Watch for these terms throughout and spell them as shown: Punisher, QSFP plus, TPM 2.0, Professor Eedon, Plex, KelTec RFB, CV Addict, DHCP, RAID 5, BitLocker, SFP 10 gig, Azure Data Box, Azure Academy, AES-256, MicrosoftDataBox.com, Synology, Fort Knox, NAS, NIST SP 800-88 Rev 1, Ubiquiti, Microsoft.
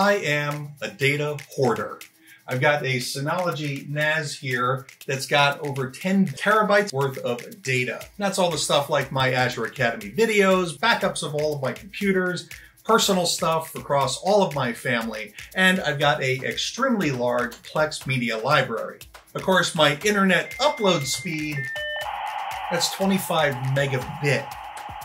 I am a data hoarder. I've got a Synology NAS here that's got over 10 terabytes worth of data. And that's all the stuff like my Azure Academy videos, backups of all of my computers, personal stuff across all of my family, and I've got an extremely large Plex media library. Of course, my internet upload speed, that's 25 megabit.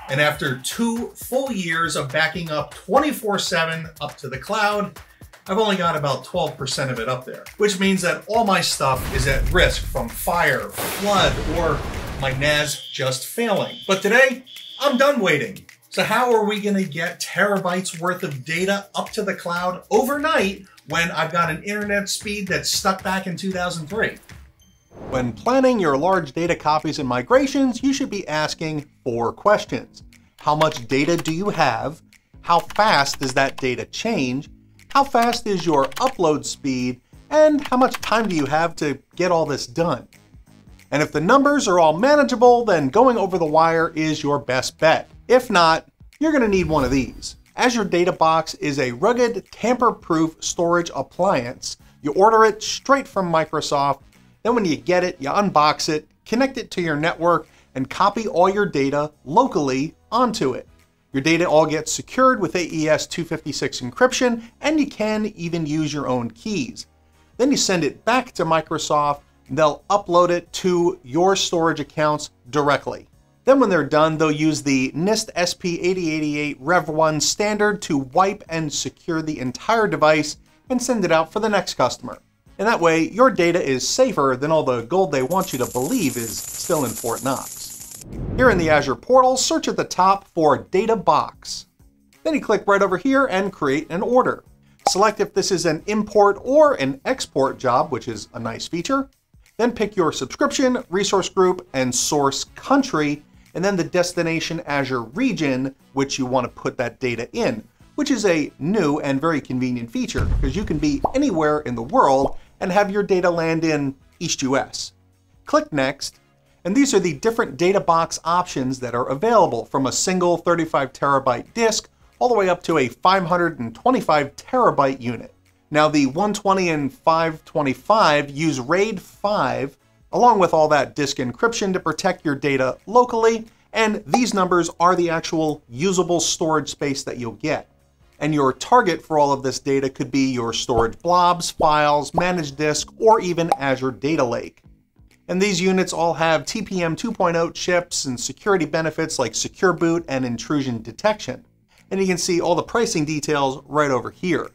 And after 2 full years of backing up 24/7 up to the cloud, I've only got about 12% of it up there, which means that all my stuff is at risk from fire, flood, or my NAS just failing. But today, I'm done waiting. So how are we gonna get terabytes worth of data up to the cloud overnight when I've got an internet speed that's stuck back in 2003? When planning your large data copies and migrations, you should be asking 4 questions. How much data do you have? How fast does that data change? How fast is your upload speed, and how much time do you have to get all this done? And if the numbers are all manageable, then going over the wire is your best bet. If not, you're gonna need one of these. Azure Data Box is a rugged, tamper-proof storage appliance. You order it straight from Microsoft, then when you get it, you unbox it, connect it to your network, and copy all your data locally onto it. Your data all gets secured with AES-256 encryption, and you can even use your own keys. Then you send it back to Microsoft, and they'll upload it to your storage accounts directly. Then when they're done, they'll use the NIST SP 800-88 Rev 1 standard to wipe and secure the entire device and send it out for the next customer. And that way, your data is safer than all the gold they want you to believe is still in Fort Knox. Here in the Azure portal, search at the top for Data Box. Then you click right over here and create an order. Select if this is an import or an export job, which is a nice feature. Then pick your subscription, resource group, and source country, and then the destination Azure region, which you want to put that data in, which is a new and very convenient feature because you can be anywhere in the world and have your data land in East US. Click Next. And these are the different data box options that are available, from a single 35 terabyte disk all the way up to a 525 terabyte unit. Now the 120 and 525 use RAID 5 along with all that disk encryption to protect your data locally, and these numbers are the actual usable storage space that you'll get. And your target for all of this data could be your storage blobs, files, managed disk, or even Azure Data Lake. And these units all have TPM 2.0 chips and security benefits like secure boot and intrusion detection. And you can see all the pricing details right over here.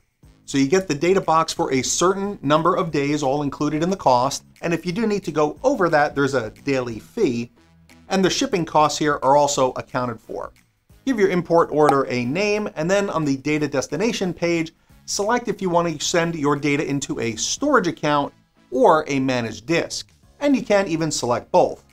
So you get the data box for a certain number of days, all included in the cost. And if you do need to go over that, there's a daily fee. And the shipping costs here are also accounted for. Give your import order a name, and then on the data destination page, select if you want to send your data into a storage account or a managed disk. And you can even select both.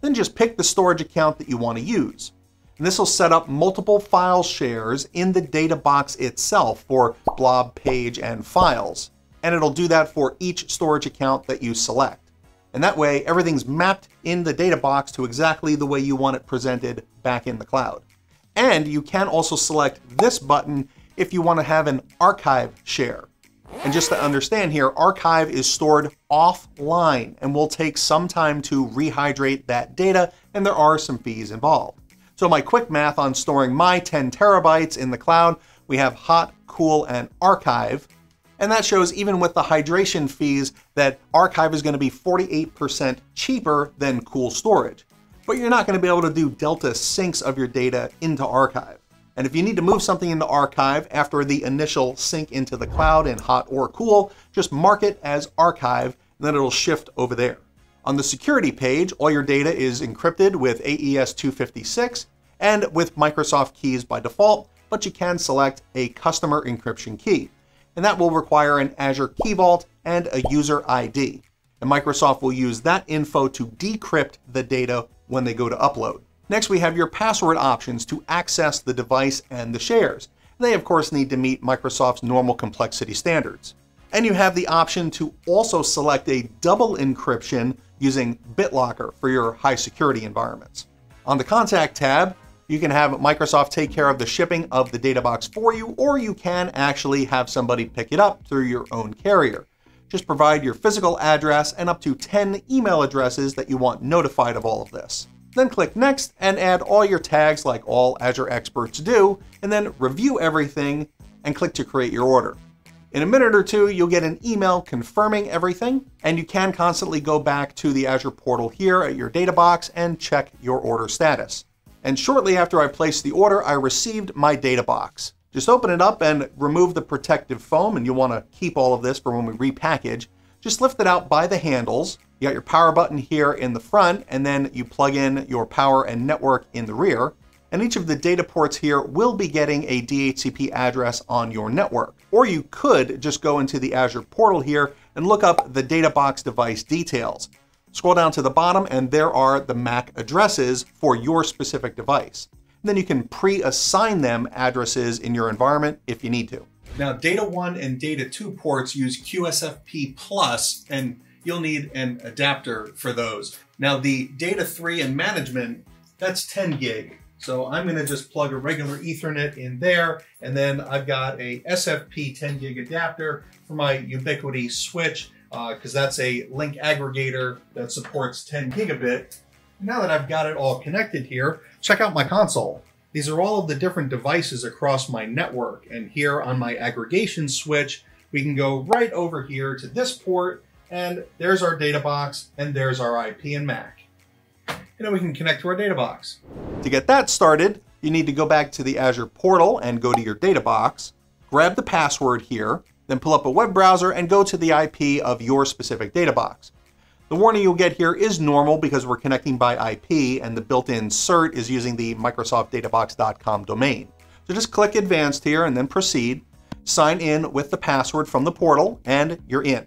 Then just pick the storage account that you want to use. And this will set up multiple file shares in the data box itself for blob, page, and files. And it'll do that for each storage account that you select. And that way, everything's mapped in the data box to exactly the way you want it presented back in the cloud. And you can also select this button if you want to have an archive share. And just to understand here, archive is stored offline and will take some time to rehydrate that data, and there are some fees involved. So my quick math on storing my 10 terabytes in the cloud, we have hot, cool, and archive. And that shows even with the hydration fees that archive is going to be 48% cheaper than cool storage. But you're not going to be able to do delta syncs of your data into archive. And if you need to move something into archive after the initial sync into the cloud in hot or cool, just mark it as archive, and then it'll shift over there. On the security page, all your data is encrypted with AES-256 and with Microsoft keys by default, but you can select a customer encryption key. And that will require an Azure Key Vault and a user ID. And Microsoft will use that info to decrypt the data when they go to upload. Next, we have your password options to access the device and the shares. They, of course, need to meet Microsoft's normal complexity standards. And you have the option to also select a double encryption using BitLocker for your high security environments. On the Contact tab, You can have Microsoft take care of the shipping of the data box for you, or you can actually have somebody pick it up through your own carrier. Just provide your physical address and up to 10 email addresses that you want notified of all of this. Then click Next and add all your tags like all Azure experts do, and then review everything and click to create your order. In a minute or two, you'll get an email confirming everything, and you can constantly go back to the Azure portal here at your data box and check your order status. And shortly after I placed the order, I received my data box. Just open it up and remove the protective foam, and you'll want to keep all of this for when we repackage. Just lift it out by the handles. You got your power button here in the front, and then you plug in your power and network in the rear. And each of the data ports here will be getting a DHCP address on your network. Or you could just go into the Azure portal here and look up the data box device details. Scroll down to the bottom and there are the MAC addresses for your specific device. And then you can pre-assign them addresses in your environment if you need to. Now, Data 1 and Data 2 ports use QSFP plus, and you'll need an adapter for those. Now, the Data 3 and management, that's 10 gig. So I'm gonna just plug a regular Ethernet in there, and then I've got a SFP 10 gig adapter for my Ubiquiti switch, because that's a link aggregator that supports 10 gigabit. Now that I've got it all connected here, check out my console. These are all of the different devices across my network. And here on my aggregation switch, we can go right over here to this port, and there's our data box, and there's our IP and MAC. And then we can connect to our data box. To get that started, you need to go back to the Azure portal and go to your data box, grab the password here, then pull up a web browser and go to the IP of your specific data box. The warning you'll get here is normal because we're connecting by IP and the built-in cert is using the MicrosoftDataBox.com domain. So just click Advanced here and then Proceed. Sign in with the password from the portal and you're in.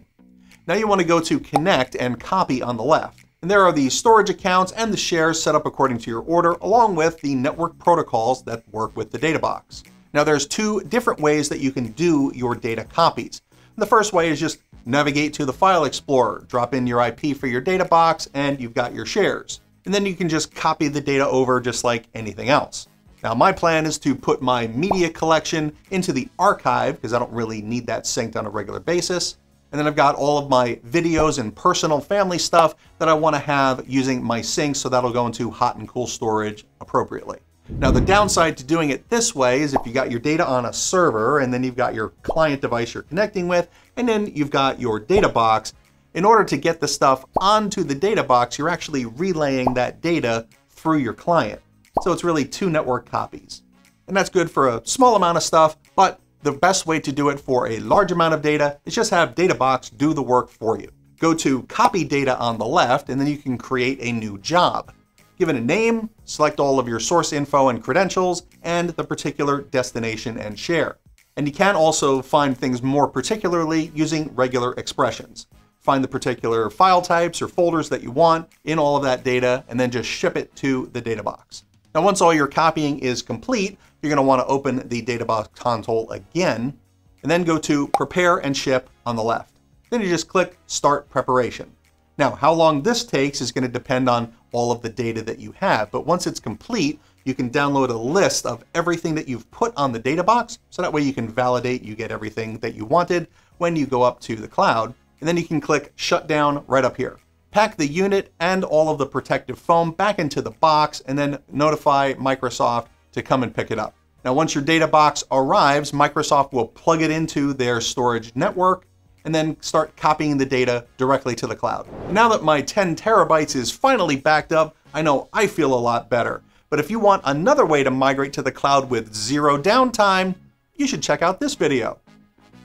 Now you want to go to Connect and Copy on the left. And there are the storage accounts and the shares set up according to your order, along with the network protocols that work with the data box. Now there's two different ways that you can do your data copies. The first way is just navigate to the File Explorer, drop in your IP for your data box, and you've got your shares. And then you can just copy the data over just like anything else. Now my plan is to put my media collection into the archive because I don't really need that synced on a regular basis. And then I've got all of my videos and personal family stuff that I want to have using my sync, so that'll go into hot and cool storage appropriately. Now the downside to doing it this way is if you got your data on a server and then you've got your client device you're connecting with, and then you've got your data box, in order to get the stuff onto the data box, you're actually relaying that data through your client. So it's really two network copies. And that's good for a small amount of stuff, but the best way to do it for a large amount of data is just have data box do the work for you. Go to Copy Data on the left, and then you can create a new job. Give it a name, select all of your source info and credentials, and the particular destination and share. And you can also find things more particularly using regular expressions. Find the particular file types or folders that you want in all of that data, and then just ship it to the data box. Now, once all your copying is complete, you're gonna wanna open the data box console again, and then go to Prepare and Ship on the left. Then you just click Start Preparation. Now, how long this takes is gonna depend on all of the data that you have, but once it's complete, you can download a list of everything that you've put on the data box, so that way you can validate you get everything that you wanted when you go up to the cloud, and then you can click Shut Down right up here. Pack the unit and all of the protective foam back into the box, and then notify Microsoft to come and pick it up. Now, once your data box arrives, Microsoft will plug it into their storage network and then start copying the data directly to the cloud. Now that my 10 terabytes is finally backed up, I know I feel a lot better. But if you want another way to migrate to the cloud with zero downtime, you should check out this video.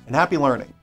And happy learning.